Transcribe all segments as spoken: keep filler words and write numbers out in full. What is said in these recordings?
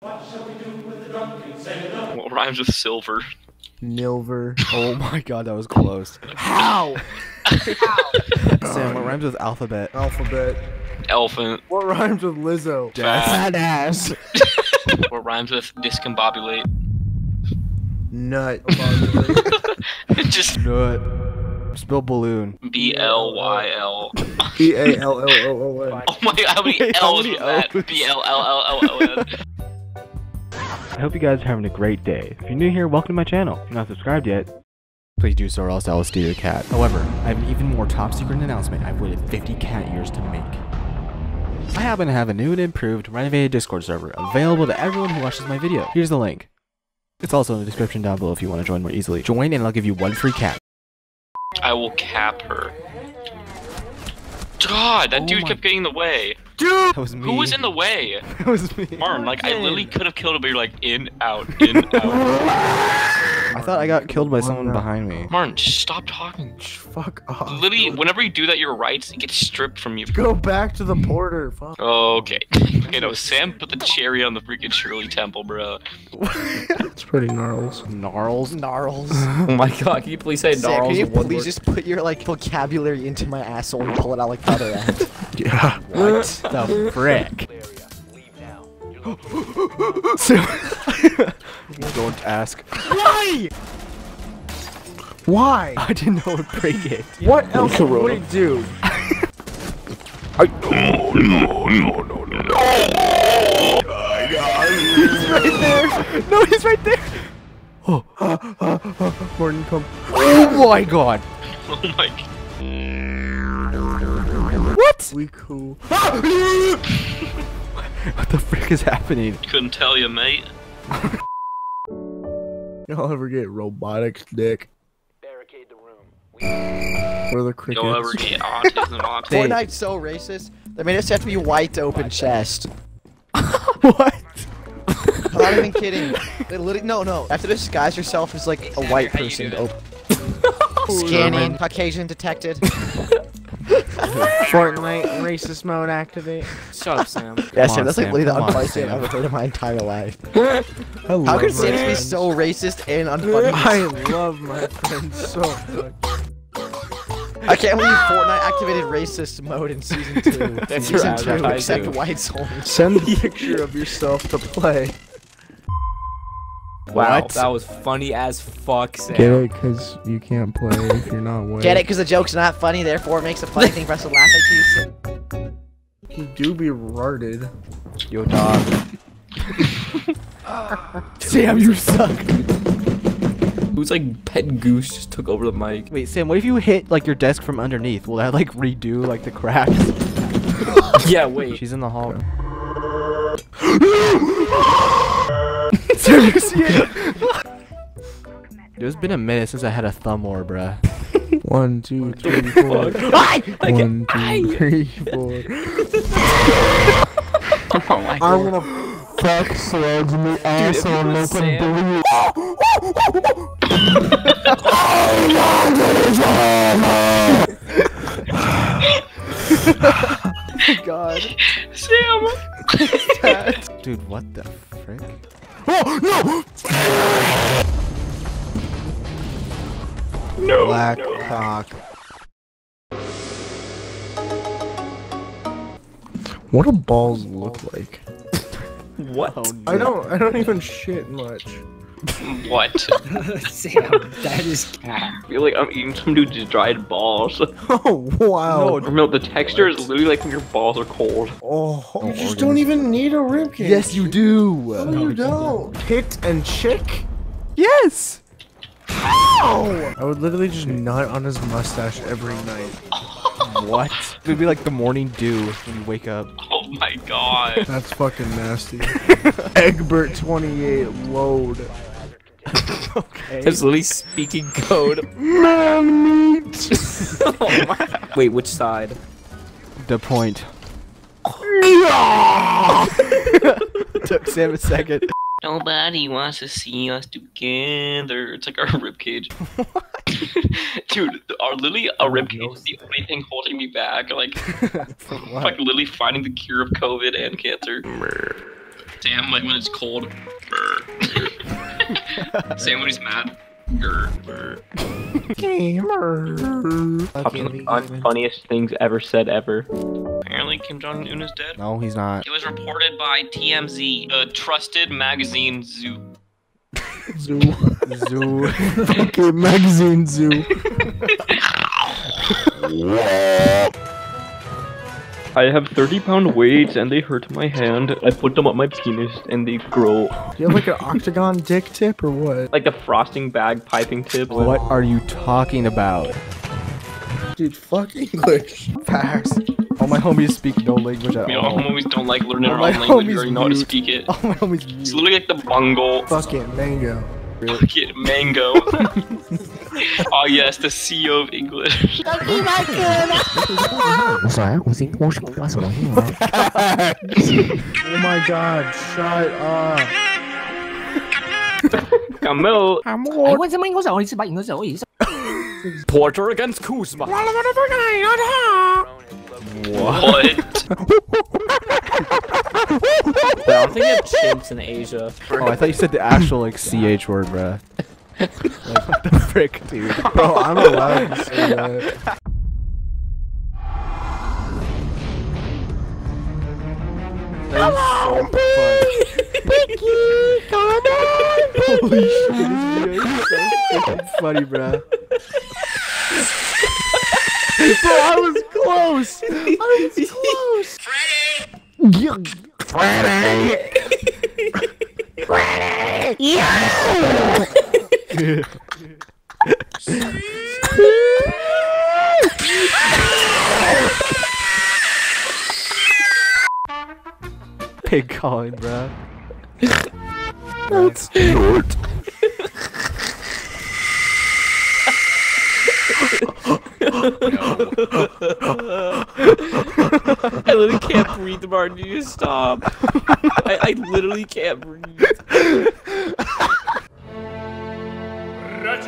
What shall we do with the drunken sailor? What rhymes with silver? Nilver. Oh my god, that was close. How? How? Sam, what rhymes with alphabet? Alphabet. Elephant. What rhymes with Lizzo? Fat ass. What rhymes with discombobulate? Nut. Just nut. Spell balloon. B L Y L. B A L L O O N. Oh my god, how many Wait, L's is that? B L L L L O N. I hope you guys are having a great day. If you're new here, welcome to my channel. If you're not subscribed yet, please do so or else I will steal your cat. However, I have an even more top secret announcement I've waited fifty cat years to make. I happen to have a new and improved renovated Discord server available to everyone who watches my video. Here's the link. It's also in the description down below if you want to join more easily. Join and I'll give you one free cat. I will cap her. God, that oh dude kept getting in the way. Dude! That was me. Who was in the way? That was me. Martin, like, I literally could have killed him, but you're like, in, out, in, out. I thought I got killed by someone behind me. Martin, just stop talking. Fuck off. Literally, whenever you do that, your rights get stripped from you. Go back to the border, fuck. Okay. Okay, no, Sam put the cherry on the freaking Shirley Temple, bro. That's pretty gnarls. Gnarls? Gnarls. Oh my god, can you please say Sam, gnarls? Can you please just put your, like, vocabulary into my asshole and pull it out like the other end? Yeah. What the frick? Don't ask. Why? Why? I didn't know it would break it. What else would it do? I no no no no no. He's right there. No, he's right there. Oh, uh, uh, uh, Martin, come. Oh my god. Oh my god. What? We cool. What the frick is happening? Couldn't tell you, mate. Y'all ever get robotics, dick? Barricade the room. Where the crickets? Y'all ever get autism, autism? Fortnite's so racist. They made us have to be white open chest. What? I'm not even kidding. They literally no no. You have to disguise yourself as like a white person. Open. Scanning. Caucasian detected. Fortnite racist mode activate. Shut up, Sam. Yeah, Sam, that's like literally the unfunny thing I've ever heard in my entire life. How could Sam be so racist and unfunny? I love my friends so much. I can't believe Fortnite activated racist mode in season two. That's season two, except whites only. Send a picture of yourself to play. Wow, what? That was funny as fuck, Sam. Get it, because you can't play if you're not white. Get it, because the joke's not funny, therefore it makes a funny thing for us to laugh at you, Sam. You do be rarded. Yo, dog. Sam, you suck. Who's like pet goose just took over the mic? Wait, Sam, what if you hit like your desk from underneath? Will that like redo like the cracks? Yeah, wait. She's in the hall. Sam, you see it? There's been a minute since I had a thumb war, bruh. One, two, three, four. One, two, three, four. Oh my god. I'm gonna fuck slugs in the ass and make them bleed. Oh my god. Sam. Dude, what the frick? Oh no! No. Black no. Cock. What do balls look like? What? Oh, no. I don't. I don't even shit much. What? Sam, that is cat. I feel like I'm eating some dude's dried balls. Oh wow! No, no, the texture what? Is literally like when your balls are cold. Oh, you no just organs. Don't even need a ribcage. Yes, you do. No, no you don't. don't. Hit and chick. Yes. Ow! I would literally just nut on his mustache every night. What? It would be like the morning dew when you wake up. Oh my god. That's fucking nasty. Egbert twenty-eight load. Okay. That's literally speaking code. Man meat. Oh my. Wait, which side? The point. Took Sam a second. Nobody wants to see us together. It's like our ribcage. Dude, our literally a ribcage is the only thing holding me back. Like, like literally finding the cure of COVID and cancer. Sam, like when it's cold. Sam, when he's mad. Gamer. Probably the funniest things ever said ever. Apparently Kim Jong-un is dead. No, he's not. It was reported by T M Z, a trusted magazine zoo. Zoo. Zoo. Okay, magazine zoo. I have thirty pound weights and they hurt my hand. I put them up my penis and they grow. Do you have like an octagon dick tip or what? Like a frosting bag piping tip. What are you talking about? Dude, fuck English. Facts. All my homies speak no language at all. All my homies don't like learning our own language. You already know how to speak it. All my homies mute. It's literally like the bungle. Fuck it, mango. Fuck it, mango. Oh yes, the C E O of English. Oh my god, shut up. Camille. Porter against Kuzma. What? I'm thinking of chimps in Asia. Oh, I thought you said the actual, like, C H word, bruh. Like, what the frick, dude? Bro, I'm allowed to say that. Hello, so Pinky! Come on, Pinky! Holy shit, this video is so funny, bruh. Bro, I was close! I was close! Freddy! Freddy! Freddy! Yeah! Pig calling, bruh. That's short. I literally can't breathe, Martin. You just stop. I, I literally can't breathe. I've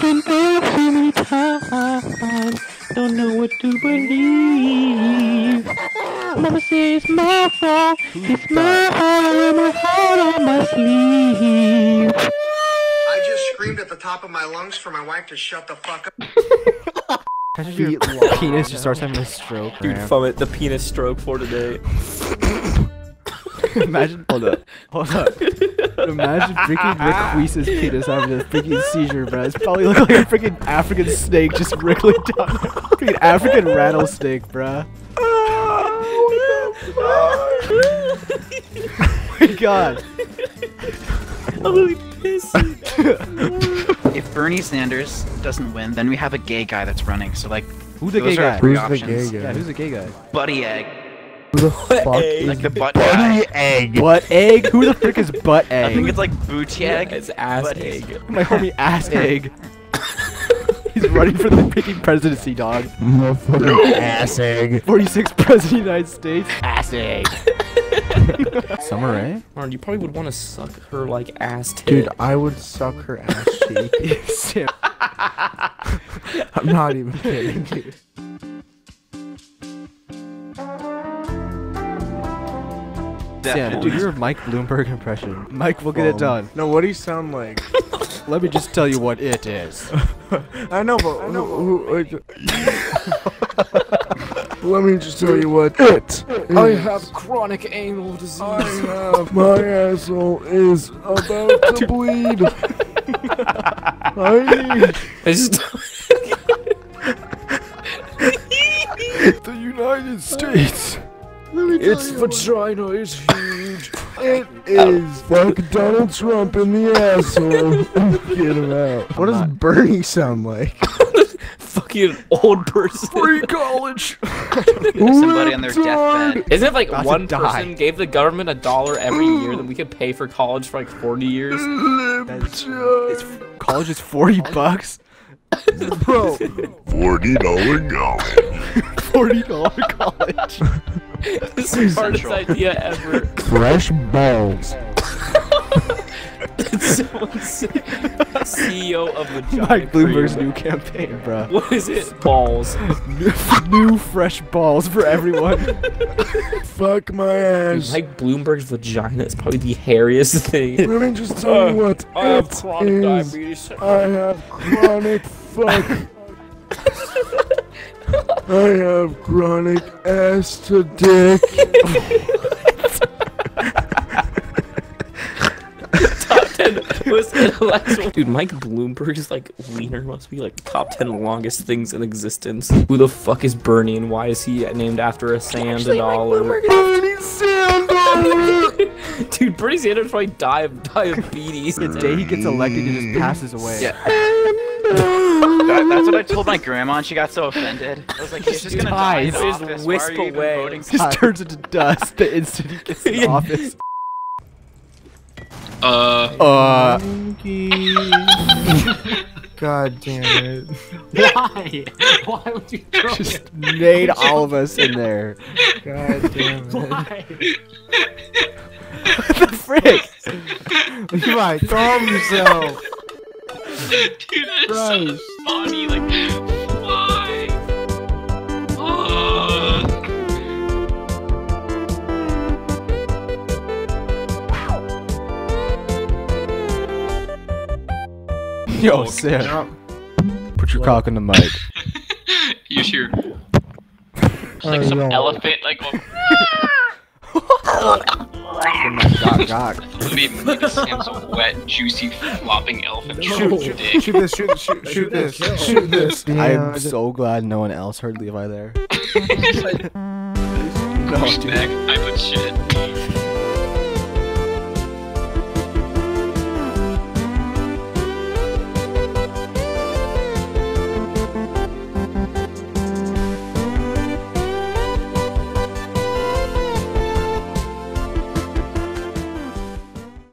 been there so many times, don't know what to believe. Mama says it's my fault, it's my heart, I wear my heart on my sleeve. I just screamed at the top of my lungs for my wife to shut the fuck up. The penis just starts having a stroke. Dude, vomit the penis stroke for today. Imagine, hold up, hold up. Imagine freaking Rick Reese's penis having a freaking seizure, bro. It's probably like, like a freaking African snake just wriggling down. Freaking African rattlesnake, bro. Oh my god. I'm really pissy. If Bernie Sanders doesn't win, then we have a gay guy that's running. So like, who's the gay guy? Who's the gay guy? Yeah, who's the gay guy? Buddy Egg. Who the what fuck egg? Like the butt buddy egg. Butt egg? Who the frick is butt egg? I think it's like booty egg. Yeah, it's ass butt egg. egg. My homie ass egg. He's running for the freaking presidency, dog. Motherfucking ass egg. forty-sixth president of the United States. Ass egg. Summer, right? Martin, you probably would want to suck her like ass tit. Dude, I would suck her ass cheek. I'm not even kidding, dude. Sam, dude, you're a Mike Bloomberg impression. Mike, we'll get um, it done. No, what do you sound like? Let me just tell you what it is. I know, but I know, who, who, I, let me just tell you what it. Is. I have chronic anal disease. I have my asshole is about to bleed. I need. I just. The United States. Its vagina is huge. It is. Fuck Donald Trump in the asshole. Get him out. What does Bernie sound like? Fucking old person. Free college. Somebody on their deathbed. Isn't it like Not one person gave the government a dollar every year that we could pay for college for like forty years? That's, it's, college is forty bucks? Bro. forty dollar college. forty dollar college. This is the hardest idea ever. Fresh balls. Someone said C E O of the giant Mike Bloomberg's cream. New campaign, bro. What is it? Balls. New, new fresh balls for everyone. Fuck my ass. Mike Bloomberg's vagina is probably the hairiest thing. Let me just tell you uh, what I have chronic is. diabetes. I have chronic fuck. I have chronic ass to dick. Was intellectual. Dude, Mike Bloomberg's like wiener must be like top ten longest things in existence. Who the fuck is Bernie and why is he named after a sand dollar? Bernie sand dollar. Dude, Bernie Sanders probably die of diabetes. The day he gets elected, he just passes away. Yeah. that, that's what I told my grandma, and she got so offended. I was like, he's just gonna dies. die. Just office. wisp away. Just turns into dust the instant he gets in yeah. office. Uh. Uh. God damn it! Why? Why would you throw just it? made all of us in there? God damn it! Why? What the frick? Levi, throw yourself. Dude, that's so funny. Like, why? Uh. Yo, Sam, put your cock in the mic. You sure? It's like some elephant, like. Gog, gog. Maybe Sam's a wet, juicy, flopping elephant. Shoot, shoot, shoot this, shoot, shoot, shoot this, shoot this. I am so glad no one else heard Levi there. No, dude. I put shit.